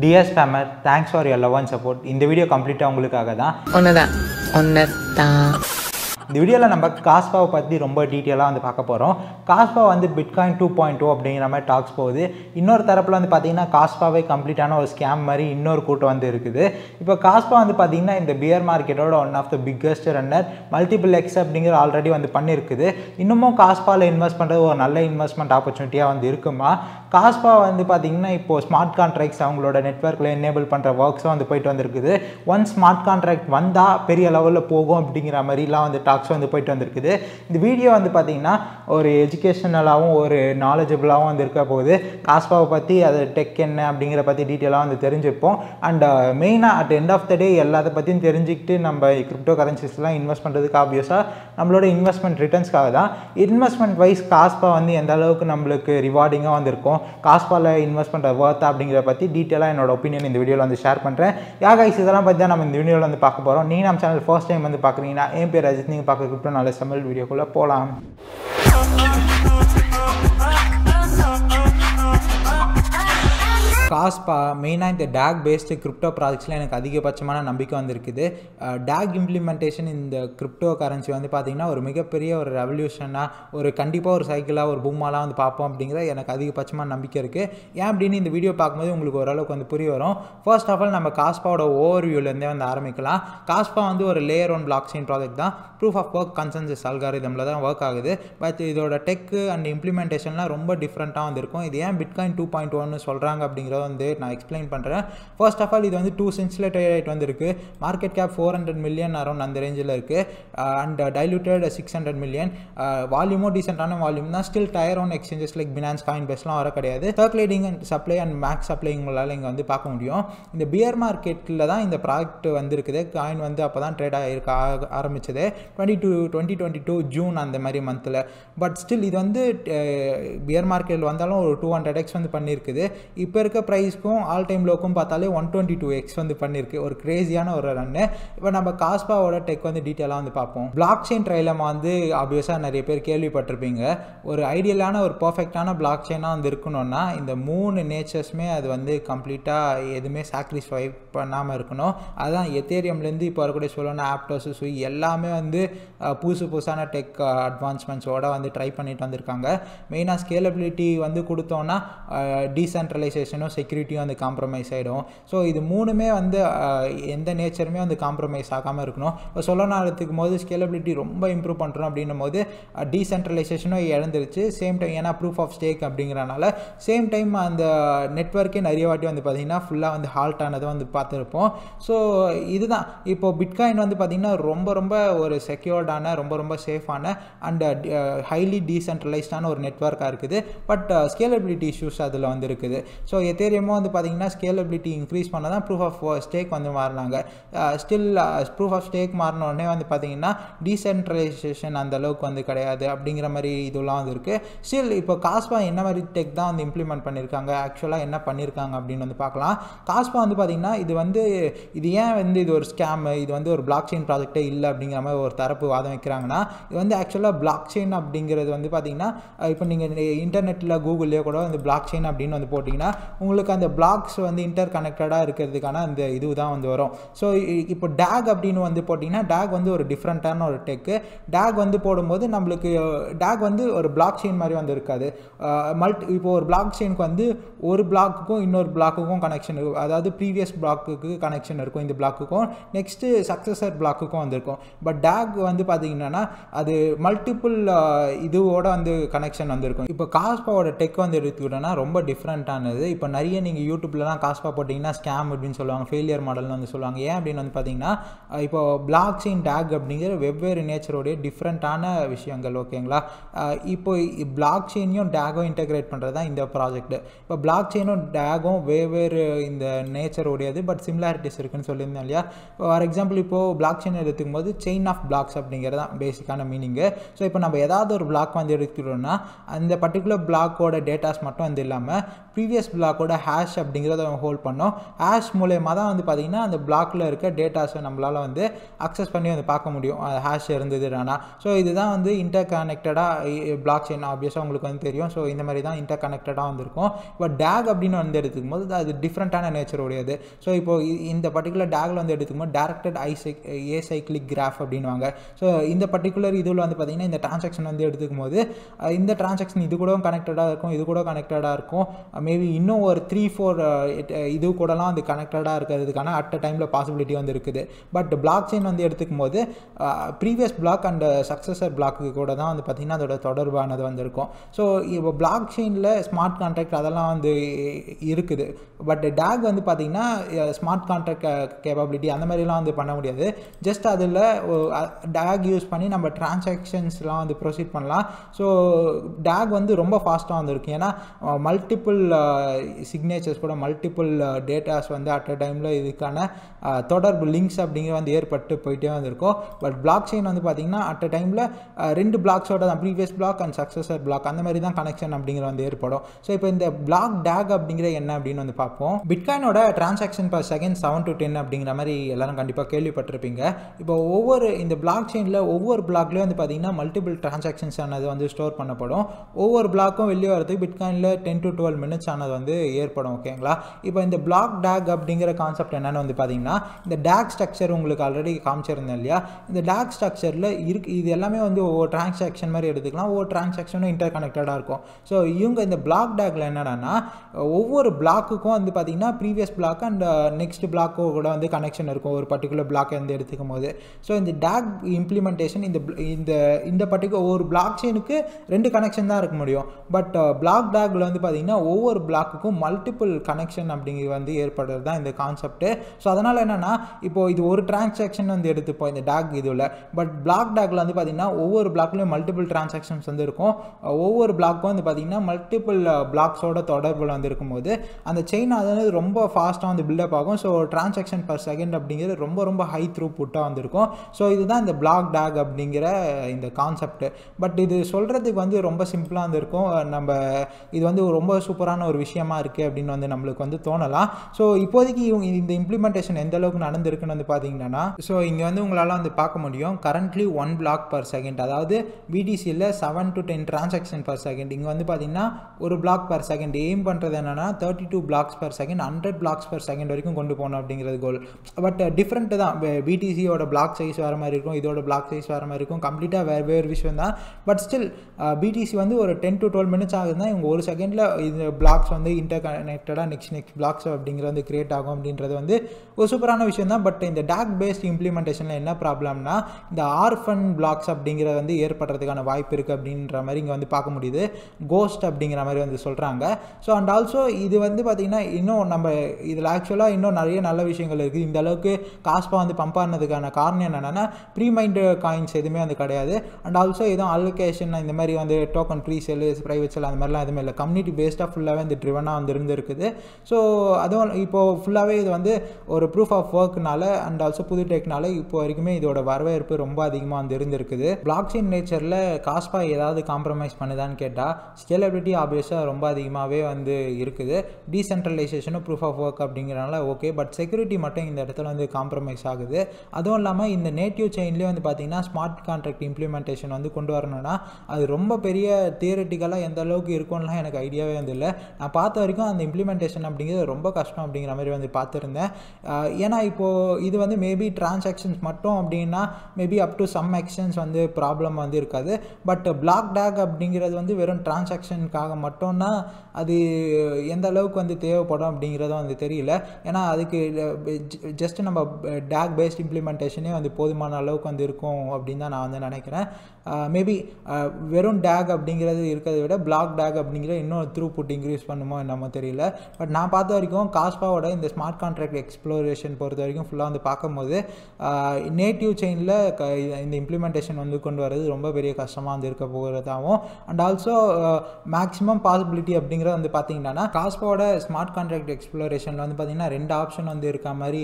Dear Spammer, thanks for your love and support. In the video complete ungalukkaga da. In the video, we will talk about Kaspa detail. Kaspa is Bitcoin 2.0 talks. In this case, Kaspa is complete scam. Now, Kaspa is the beer market one of the biggest runner. Multiple accepting already. Kaspa is invest in an investment opportunity. Kaspa is smart contracts network enable works. One smart contract is level on the point on the video on the Patina or educational or knowledgeable on the Kapode, Kaspa other tech and Dingrapati detail on the Terrinjapon, and main at the end of the day, Yella the Patin Terrinjictin by cryptocurrencies investment of the Kabiosa, number investment returns Kada, investment wise Kaspa on the Andalok number rewarding on the Kaspa investment of worth of Dingrapati, detail and opinion in the video on the share contract. Yaga is the video on the Pakaporo, Ninam channel first time on the Pakarina, MP நீங்க பார்க்க crypto knowledge Tamil வீடியோக்குள்ள போலாம். Kaspa mainline the DAG based crypto projects la enak adhiga pachamana nambika vandirukku. DAG implementation in the cryptocurrency vandu pathina or megaperiya or revolution ah or kandipa or cycle ah or boom ah la vandu paapom abingra enak adhiga pachamana nambika irukku. Yen abdinu indha video paakumbodhu ungalku oralukku vandu puri varum. First of all nama Kaspa oda overview la irundhe vandu aarambikalam. Kaspa vandu or layer 1 blockchain project da proof of work consensus algorithm la da work agudhu. But idoda tech and implementation la romba different ah vandirukum. Idhu yen Bitcoin 2.1 nu solranga abingra I explain it. First of all, this is 2 cents later. Market cap 400 million around and the range and diluted 600 million. Volume decent volume na still tier on exchanges like Binance, Coinbase la circulating and supply and max supplying in the bear market la in the product vandirukku coin vandu appadan trade aayirka aarambichade 2022 June and the mari month la, but still this bear market la vandalum 200x vandu pannirukku ipo irukka price ku all time low ku pathale 122x vandu pannirke or crazy ana or run ipo nama Kaspa oda tech vandu detail la vandu paapom blockchain trialam vandu obvious ah nariya per kelvi pattirpinga or ideal ana or perfect ana blockchain ah vandu irukonona inda moonu natures me adu vandu complete ah edume sacrifice pannama irukono adha Ethereum la indu ipo arakode Solana aptos so ellame vandu pusa na tech advancements oda vandu try pannittu vandirukanga main ah scalability vandu kudutona decentralization security on the compromise side. So this moonme vand endha nature me vand compromise aagama iruknom Solana alathukku modu scalability romba improve pandrom abdinum modu decentralization elandiruchu same time ena proof of stake abdingraanala same time and the network nariya vaati vand pathina fulla vand halt aanadhu vand paathirupom so idu dhaan ipo bitcoin vand pathina romba or secured ana romba safe ana and highly decentralized ana or network ah irukku but scalability issues adula vand irukku so Ethereum வந்து பாத்தீங்கன்னா scalability increase பண்ணதா proof of stake வந்து மாறலாங்க still proof of stake மாறன உடனே வந்து பாத்தீங்கன்னா decentralization அந்த அளவுக்கு வந்து கிடையாது அப்படிங்கற மாதிரி இதெல்லாம் வந்து இருக்கு still இப்போ Kaspa என்ன மாதிரி tech தான் வந்து implement பண்ணிருக்காங்க actually என்ன பண்ணிருக்காங்க அப்படினு வந்து பார்க்கலாம் Kaspa வந்து பாத்தீங்கன்னா இது ஏன் வந்து இது ஒரு scam இது வந்து ஒரு blockchain project இல்ல அப்படிங்கற மாதிரி ஒரு தரப்பு வாதம் வைக்கறாங்கன்னா இது வந்து actually blockchain அப்படிங்கிறது வந்து பாத்தீங்கன்னா இப்போ நீங்க இன்டர்நெட்ல கூகுள்லயே கூட அந்த blockchain அப்படினு வந்து போடினா உங்களுக்கு அந்த blocks வந்து interconnected-ஆ இருக்குிறதுக்கான அந்த இதுதான் வந்து வரும் சோ இப்போ DAG அப்படினு வந்து போடினா DAG வந்து ஒரு டிஃபரண்டான ஒரு டெக் DAG வந்து போடும்போது நமக்கு DAG வந்து ஒரு blockchain மாதிரி வந்து இருக்காது இப்போ ஒரு blockchain-க்கு வந்து ஒரு block-க்கும் இன்னொரு block-க்கும் கனெக்ஷன் இருக்கும் அதாவது previous block-க்கு கனெக்ஷன் இருக்கும் இந்த block-க்கும் next successor block-க்கும் வந்திருக்கும் பட் DAG வந்து பாத்தீங்கன்னா அது மல்டிபிள் இதுவோட வந்து கனெக்ஷன் வந்திருக்கும் இப்போ Kaspa-வோட டெக் வந்து எடுத்துட்டோம்னா ரொம்ப டிஃபரண்டானது இப்போ நிறைய நீங்க YouTubeல எல்லாம் Kaspa போடினா ஸ்கேம் அப்படினு சொல்லுவாங்க ஃபெயிலியர் மாடல்னு வந்து சொல்லுவாங்க ஏன் அப்படினு வந்து பாத்தீங்கன்னா இப்போ blockchain DAG அப்படிங்கற வெவ்வேறு நேச்சரோட டிஃபரண்டான விஷயங்கள் ஓகேங்களா இப்போ blockchain-ஐயும் DAG-ஐயும் இன்டகிரேட் பண்றது தான் இந்த ப்ராஜெக்ட் இப்போ blockchain-ம் DAG-ம் வெவ்வேறு இந்த நேச்சரோடையது பட் similarities இருக்குன்னு சொல்லிருந்தேன் இல்லையா for example இப்போ blockchain எடுத்துக்கும்போது chain of blocks அப்படிங்கறது தான் பேசிக்கான மீனிங் சோ இப்போ நம்ம ஏதாவது ஒரு block வந்து எடுத்துட்டோம்னா அந்த particular block-ஓட டேட்டாஸ் மட்டும் வந்து இல்லாம previous block oda hash அப்படிங்கறத ஹோல்ட் பண்ணோம் hash மூலமா தான் வந்து பாத்தீங்கன்னா அந்த பிளாக்ல இருக்க டேட்டாஸை நம்மளால வந்து access பண்ணி வந்து பார்க்க முடியும் hash இருந்ததுனா சோ இதுதான் வந்து interconnected-ஆ block chain obviously உங்களுக்கு வந்து தெரியும் சோ இந்த மாதிரி தான் interconnected-ஆ வந்திருக்கும் இப்ப DAG அப்படினு வந்து எடுத்துக்கும்போது அது different-ஆன nature உடையது சோ இப்போ இந்த particular DAG-ல வந்து எடுத்துக்கும்போது directed acyclic graph அப்படினுவாங்க சோ இந்த particular இதுல வந்து பாத்தீங்கன்னா இந்த transaction வந்து எடுத்துக்கும்போது இந்த transaction இது கூட connected-ஆ இருக்கும் இது கூட connected-ஆ இருக்கும் maybe இன்னும் ஒரு 3-4 இது கூடலாம் அது கனெக்டடா இருக்குிறதுக்கான அட் டைம்ல பாசிபிலிட்டி வந்து இருக்குது பட் பிளாக் செயின் வந்து எடுத்துக்கும்போது previous block and successor block கூட தான் வந்து பாத்தீங்கன்னா அதோட தொடர்பானது வந்திருக்கும் சோ இப்போ பிளாக் செயின்ல ஸ்மார்ட் கான்ட்ராக்ட் அதெல்லாம் வந்து இருக்குது பட் DAG வந்து பாத்தீங்கன்னா ஸ்மார்ட் கான்ட்ராக்ட் கேப்பபிலிட்டி அந்த மாதிரி எல்லாம் வந்து பண்ண முடியாது ஜஸ்ட் அதுல DAG யூஸ் பண்ணி நம்ம ட்ரான்சாக்ஷன்ஸ்லாம் வந்து ப்ரோசீட் பண்ணலாம் சோ DAG வந்து ரொம்ப ஃபாஸ்டா வந்திருக்கும் ஏனா multiple signatures கூட multiple datas வந்து at a time ல இதுக்கான தொடர்பு links அப்படிங்க வந்து ஏற்பட்டு போயிட்டே வந்திருக்கும் பட் பிளாக் செயின் வந்து பாத்தீங்கன்னா at a time ல ரெண்டு blocks ஓட தான் previous block and successor block அந்த மாதிரி தான் connection அப்படிங்க வந்து ஏற்படும் சோ இப்போ இந்த block DAG அப்படிங்கற என்ன அப்படினு வந்து பாப்போம் bitcoinோட transaction per second 7 to 10 அப்படிங்கற மாதிரி எல்லாரும் கண்டிப்பா கேள்விப்பட்டிருப்பீங்க இப்போ ஒவ்வொரு இந்த பிளாக் செயின்ல ஒவ்வொரு blockல வந்து பாத்தீங்கன்னா multiple transactions ஆனது வந்து ஸ்டோர் பண்ணப்படும் ஒவ்வொரு blocக்கும் வெளிய வரதுக்கு bitcoinல 10 to 12 minutes ஆனது வந்து ஏற்படும் ஓகேங்களா இப்போ இந்த block DAG அப்படிங்கற கான்செப்ட் என்னன்னு வந்து பாத்தீங்கன்னா இந்த DAG ஸ்ட்ரக்சர் உங்களுக்கு ஆல்ரெடி காமிச்சிருந்தேன் இல்லையா இந்த DAG ஸ்ட்ரக்சர்ல இது எல்லாமே வந்து ஒவ்வொரு ட்ரான்சாக்ஷன் மாதிரி எடுத்துக்கலாம் ஒவ்வொரு ட்ரான்சாக்ஷனும் இன்டர்கனெக்டடா இருக்கும் சோ இவங்க இந்த block DAGல என்னன்னா ஒவ்வொரு பிளாக்குக்கும் வந்து பாத்தீங்கன்னா previous block and next block கூட வந்து கனெக்ஷன் இருக்கும் ஒரு particular block வந்து எடுத்துக்கும்போது சோ இந்த DAG implementation இந்த இந்த இந்த particular ஒரு block chain-க்கு ரெண்டு கனெக்ஷன் தான் இருக்க முடியும் பட் block DAGல வந்து பாத்தீங்கன்னா ஒவ்வொரு பிளாக்குக்கும் மல்டிபிள் கனெக்ஷன் அப்படிங்க வந்து ஏற்படுறது தான் இந்த கான்செப்ட் சோ அதனால என்னன்னா இப்போ இது ஒரு ட்ரான்சாக்ஷன் வந்து எடுத்துப்போம் இந்த DAG இதுல பட் block DAGல வந்து பாத்தீங்கன்னா ஒவ்வொரு பிளாக்லயும் மல்டிபிள் ட்ரான்சாக்ஷன்ஸ் வந்து இருக்கும் ஒவ்வொரு பிளாக்கும் வந்து பாத்தீங்கன்னா மல்டிபிள் பிளாக்ஸோட தொடர்பு வந்து இருக்கும்போது அந்த செயின் அதனால ரொம்ப ஃபாஸ்டா வந்து பில்ட் அப் ஆகும் சோ ட்ரான்சாக்ஷன் per second அப்படிங்கிறது ரொம்ப ரொம்ப ஹை த்ரூபுட்டா வந்து இருக்கும் சோ இதுதான் இந்த block DAG அப்படிங்கற இந்த கான்செப்ட் பட் இது சொல்றதுக்கு வந்து ரொம்ப சிம்பிளா வந்து இருக்கும் நம்ம இது வந்து ரொம்ப சூப்பரான ஒரு விஷயமா இருக்கு அப்படினு வந்து நமக்கு வந்து தோணலாம் சோ இப்போதைக்கு இந்த இம்ப்ளிமெண்டேஷன் எந்த அளவுக்கு நடந்துருக்குன்னு வந்து பாத்தீங்கன்னா சோ இங்க வந்து உங்களால வந்து பார்க்க முடியும் கரண்ட்லி 1 block per second அதாவது BTC ல 7 to 10 transaction per second இங்க வந்து பாத்தீங்கன்னா ஒரு block per second எய்ம் பண்றது என்னன்னா 32 blocks per second 100 blocks per second வரைக்கும் கொண்டு போணும் அப்படிங்கிறது கோல் பட் டிஃபரண்ட் தான் BTC ஓட block size வேற மாதிரி இருக்கும் இதோட block size வேற மாதிரி இருக்கும் கம்ப்ளீட்டா வேற விஷயம் தான் பட் ஸ்டில் BTC வந்து ஒரு 10 to 12 minutes ஆகுதுன்னா இவங்க ஒரு செகண்ட்ல இந்த blocks வந்து interconnected-ஆ next blocks அப்படிங்கறது வந்து கிரியேட் ஆகும் அப்படின்றது வந்து ஒரு சூப்பரான விஷயம் தான் பட் இந்த DAG based implementation-ல என்ன ப்ராப்ளம்னா இந்த ஆர்ஃபன் blocks அப்படிங்கறது வந்து ஏற்படுறதுக்கான வாய்ப்பு இருக்கு அப்படிங்கற மாதிரி இங்க வந்து பார்க்க முடியுது ghost அப்படிங்கற மாதிரி வந்து சொல்றாங்க சோ and also இது வந்து பாத்தீங்கன்னா இன்னும் நம்ம இதுல एक्चुअली இன்னும் நிறைய நல்ல விஷயங்கள் இருக்கு இந்த அளவுக்கு காஸ்பா வந்து பம்ப் ஆனதுக்கான காரணம் என்னன்னா pre-mined coins எதுமே வந்து கிடையாது and also இது allocation இந்த மாதிரி வந்து token pre-sale private sale அந்த மாதிரிலாம் எதுமே இல்ல community based ஃபுல்லாவே இந்த ட்ரிவனா வந்திருந்திருக்குது சோ அதுவும் இப்போ ஃபுல்லாவே இது வந்து ஒரு proof of work-னால and also புது டெக்னால இப்போ வரைக்கும் இதோட வரவேற்பு ரொம்ப அதிகமா வந்திருந்திருக்குது blockchain nature-ல காஸ்பா ஏதாவது காம்ப்ரமைஸ் பண்ணுதான்னு கேட்டா scalability obviously ரொம்ப அதிகமாவே வந்து இருக்குது decentralization proof of work அப்படிங்கறனால ஓகே பட் செக்யூரிட்டி மட்டும் இந்த இடத்துல வந்து காம்ப்ரமைஸ் ஆகுது அதுவும் இல்லாம இந்த நேட்டிவ் செயின்லயே வந்து பாத்தீங்கன்னா ஸ்மார்ட் கான்ட்ராக்ட் இம்ப்ளிமெண்டேஷன் வந்து கொண்டு வரணும்னா அது ரொம்ப பெரிய தியரிட்டிக்கலா எந்த அளவுக்கு இருக்கும்லாம் எனக்கு ஐடியாவே வந்து இல்லை நான் பார்த்த வரைக்கும் அந்த இம்ப்ளிமெண்டேஷன் அப்படிங்கிறது ரொம்ப கஷ்டம் அப்படிங்கிற மாதிரி வந்து பார்த்துருந்தேன் ஏன்னா இப்போ இது வந்து மேபி டிரான்சாக்ஷன்ஸ் மட்டும் அப்படின்னா maybe up to some extents வந்து ப்ராப்ளம் வந்து இருக்காது பட் பிளாக் DAG அப்படிங்கிறது வந்து வெறும் டிரான்சாக்ஷனுக்காக மட்டும்னா அது எந்த அளவுக்கு வந்து தேவைப்படும் அப்படிங்கிறதும் வந்து தெரியல ஏன்னா அதுக்கு ஜஸ்ட் நம்ம DAG பேஸ்ட் இம்ப்ளிமெண்டேஷனே வந்து போதுமான அளவுக்கு வந்து இருக்கும் அப்படின்னு தான் நான் வந்து நினைக்கிறேன் மேபி வெறும் DAG அப்படிங்கிறது இருக்கிறத விட பிளாக் DAG அப்படிங்கிற இன்னும் த்ரூபுட் இன்க்ரீஸ் பண்ணுமோ என்னமோ தெரியல பட் நான் பார்த்த வரைக்கும் காஸ்பாவோட இந்த ஸ்மார்ட் கான்ட்ராக்ட் எக்ஸ்ப்ளோரேஷன் பொறுத்த வரைக்கும் ஃபுல்லாக வந்து பார்க்கும்போது நேட்டிவ் செயினில் இந்த இம்ப்ளிமெண்டேஷன் வந்து கொண்டு வர்றது ரொம்ப பெரிய கஷ்டமாக வந்து இருக்க போகிறதாகவும் அண்ட் ஆல்சோ மேக்ஸிமம் பாசிபிலிட்டி அப்படிங்கிறது வந்து பார்த்தீங்கன்னா காஸ்பாவோட ஸ்மார்ட் கான்ட்ராக்ட் எக்ஸ்ப்ளோரேஷனில் வந்து பார்த்தீங்கன்னா ரெண்டு ஆப்ஷன் வந்து இருக்க மாதிரி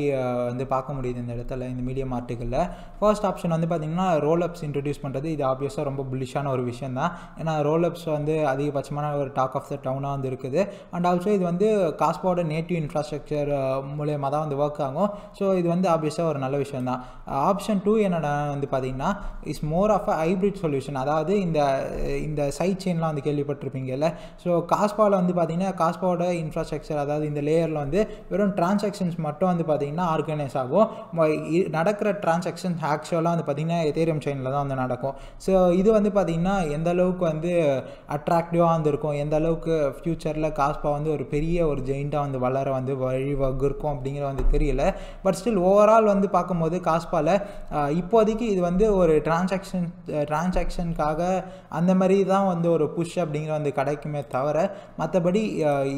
வந்து பார்க்க முடியுது இந்த இடத்துல இந்த மீடியம் ஆர்டிக்கலில் ஃபர்ஸ்ட் ஆப்ஷன் வந்து பார்த்தீங்கன்னா ரோல்அப்ஸ் இன்ட்ரடியூஸ் பண்ணுறது இது ஆப்வியஸாக ரொம்ப புல்லிஷான ஒரு விஷயம் தான் ஏன்னா ரோல்அப்ஸ் வந்து அதிகபட்சமான ஒரு டாக் ஆஃப் த டவுனாக வந்து and also இது வந்து காஸ்பாவோட நேட்டிவ் இன்ஃப்ராஸ்ட்ரக்சர் மூலமா தான் வந்து வர்க் ஆகும் சோ இது வந்து obviously ஒரு நல்ல விஷயம் தான் ஆப்ஷன் 2 என்னடா வந்து பாத்தீங்கன்னா is more of a hybrid solution அதாவது இந்த சைட் செயின்லாம் வந்து கேள்விப்பட்டிருப்பீங்கல சோ காஸ்பால வந்து பாத்தீங்கன்னா காஸ்பாவோட இன்ஃப்ராஸ்ட்ரக்சர் அதாவது இந்த லேயர்ல வந்து வெறும் ட்ரான்சாக்ஷன்ஸ் மட்டும் வந்து பாத்தீங்கன்னா ஆர்கனைஸ் ஆகும் நடக்கிற ட்ரான்சாக்ஷன்ஸ் ஆக்சுவலா வந்து பாத்தீங்கன்னா எதீரியம் செயின்ல தான் வந்து நடக்கும் சோ இது வந்து பாத்தீங்கன்னா எந்த அளவுக்கு வந்து அட்ராக்டிவா வந்திருக்கும் எந்த அளவுக்கு ஃபியூச்சர்ல காஸ்பா வந்து ஒரு பெரிய ஒரு ஜெயிண்டா வந்து வளர வந்து வழிவகு இருக்கும் அப்படிங்கற வந்து தெரியல பட் ஸ்டில் ஓவர் ஆல் வந்து பாக்கும்போது காஸ்பால இப்போதைக்கு இது வந்து ஒரு ட்ரான்சாக்ஷன்காக அந்த மாதிரி தான் வந்து ஒரு புஷ் அப்படிங்கற வந்து கிடைக்குமே தவிர மத்தபடி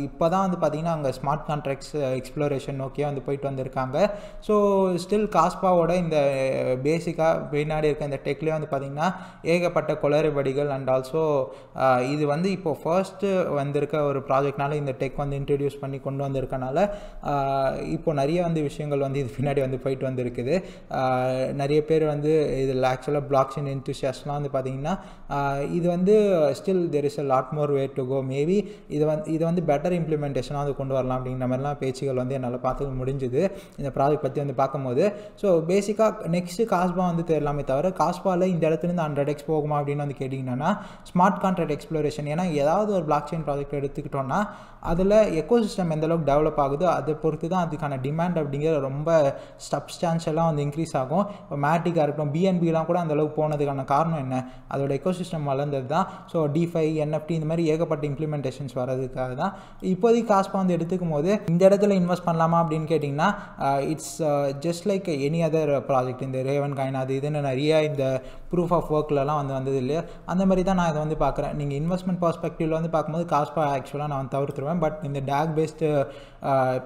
இப்போதான் வந்து பாத்தீங்கன்னா அங்க ஸ்மார்ட் கான்ட்ராக்ட்ஸ் எக்ஸ்ப்ளோரேஷன் நோக்கியா வந்து போயிட்டு வந்திருக்காங்க சோ ஸ்டில் காஸ்பாவோட இந்த பேசிக்கா பின்னாடி இருக்க இந்த டெக்ல வந்து பாத்தீங்கன்னா ஏகப்பட்ட கொளறுபடிகள் அண்ட் ஆல்சோ இது வந்து இப்போ ஃபர்ஸ்ட் வந்திருக்க ஒரு ப்ராஜெக்ட்னால இந்த டெக் வந்து இன்ட்ரடியூஸ் பண்ணி கொண்டு வந்திருக்கனால இப்போ நிறைய வந்து விஷயங்கள் வந்து இது பின்னாடி வந்து போயிட்டு வந்திருக்குது நிறைய பேர் வந்து இதில் ஆக்சுவலாக பிளாக் செயின் என்தூசியாஸ்ட்லாம் வந்து பார்த்தீங்கன்னா இது வந்து still there is a lot more way to go maybe இது வந்து பெட்டர் இம்ப்ளிமெண்டேஷனாக வந்து கொண்டு வரலாம் அப்படிங்கிற மாதிரிலாம் பேச்சுகள் வந்து என்னால் பார்த்து முடிஞ்சுது இந்த ப்ராஜெக்ட் பற்றி வந்து பார்க்கும்போது ஸோ பேசிக்காக நெக்ஸ்ட்டு காஸ்பா வந்து தெரியலாமே தவிர காஸ்பாவில் இந்த இடத்துலேருந்து 100x போகுமா அப்படின்னு வந்து கேட்டிங்கன்னா ஸ்மார்ட் கான்ட்ராக்ட் எக்ஸ்ப்ளோரேஷன் ஏன்னா ஏதாவது ஒரு பிளாக் செயின் ப்ராஜெக்ட் எடுத்துக்கிட்டோம்னா அதில் எக்கோசிஸ்டம் எந்த அளவுக்கு டெவலப் ஆகுதோ அதை பொறுத்து தான் அதுக்கான டிமாண்ட் அப்படிங்கிற ரொம்ப சப்ஸ்டான்ஷியலாக வந்து இன்க்ரீஸ் ஆகும் இப்போ மேட்டிக்காக இருக்கட்டும் பிஎன்பிலாம் கூட அந்தளவுக்கு போனதுக்கான காரணம் என்ன அதோட எக்கோசிஸ்டம் வளர்ந்தது தான் ஸோ டிஃபை என்எஃப்டி இந்த மாதிரி ஏகப்பட்ட இம்ப்ளிமெண்டேஷன்ஸ் வர்றதுக்காக தான் இப்போதைக்கு காஸ்பா வந்து எடுத்துக்கும் போது இந்த இடத்துல இன்வெஸ்ட் பண்ணலாமா அப்படின்னு கேட்டிங்கன்னா it's just like any other project இந்த ரேவன் காயின் அது இதுன்னு நிறைய இந்த ப்ரூஃப் ஆஃப் ஒர்க்லலாம் வந்து வந்தது இல்லையா அந்த மாதிரி தான் நான் இதை வந்து பார்க்குறேன் நீங்கள் இன்வெஸ்ட்மெண்ட் பர்ஸ்பெக்டிவ்ல வந்து பார்க்கும்போது காஸ்பா ஆக்சுவலாக நான் தவிர்த்துருவேன் பட் இந்த டேக் பேஸ்டு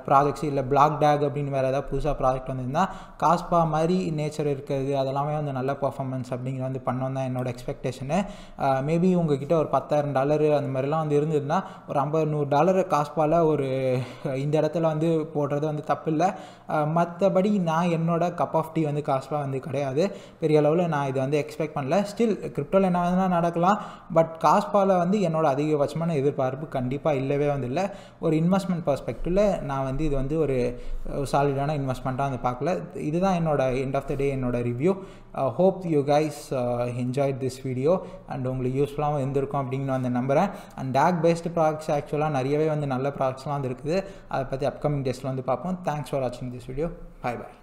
ப்ராஜெக்ட்ஸ் இல்லை பிளாக் டேக் அப்படின்னு வேறு ஏதாவது புதுசாக ப்ராஜெக்ட் வந்துருந்தால் காஸ்பா மாதிரி நேச்சர் இருக்கிறது அதெல்லாமே வந்து நல்ல பர்ஃபார்மன்ஸ் அப்படிங்கிற வந்து பண்ணோம் தான் என்னோட எக்ஸ்பெக்டேஷனு மேபி உங்ககிட்ட ஒரு $10,000 அந்த மாதிரிலாம் வந்து இருந்ததுன்னா ஒரு $50-100 காஸ்பாவில் ஒரு இந்த இடத்துல வந்து போடுறது வந்து தப்பு இல்லை மற்றபடி நான் என்னோட கப் ஆஃப் டீ வந்து காஸ்பா வந்து கிடையாது பெரிய அளவில் நான் இதை வந்து எக்ஸ்பெக்ட் பண்ணல ஸ்டில் கிரிப்டோவில் என்ன வேணால் நடக்கலாம் பட் காஸ்பாவில் வந்து என்னோட அதிகபட்சமான எதிர்பார்ப்பு கண்டிப்பாக இல்லவே வந்து இல்லை ஒரு இன்வெஸ்ட்மெண்ட் பர்ஸ்பெக்டிவ்ல நான் வந்து இது வந்து ஒரு சாலிடான இன்வெஸ்ட்மெண்ட்டாக வந்து பார்க்கல இதுதான் என்னோட எண்ட் ஆஃப் த டே என்னோட review hope you guys enjoyed this video and உங்களுக்கு யூஸ்ஃபுல்லாகவும் இருந்திருக்கும் அப்படின்னு வந்து நம்புகிறேன் அண்ட் டேக் பேஸ்டு ப்ராடக்ட்ஸ் ஆக்சுவலாக நிறையவே வந்து நல்ல ப்ராடக்ட்ஸ்லாம் வந்து இருக்குது அதை பற்றி அப்கமிங் டேஸில் வந்து பார்ப்போம் தேங்க்ஸ் ஃபார் வாட்சிங் திஸ் வீடியோ பாய் பாய்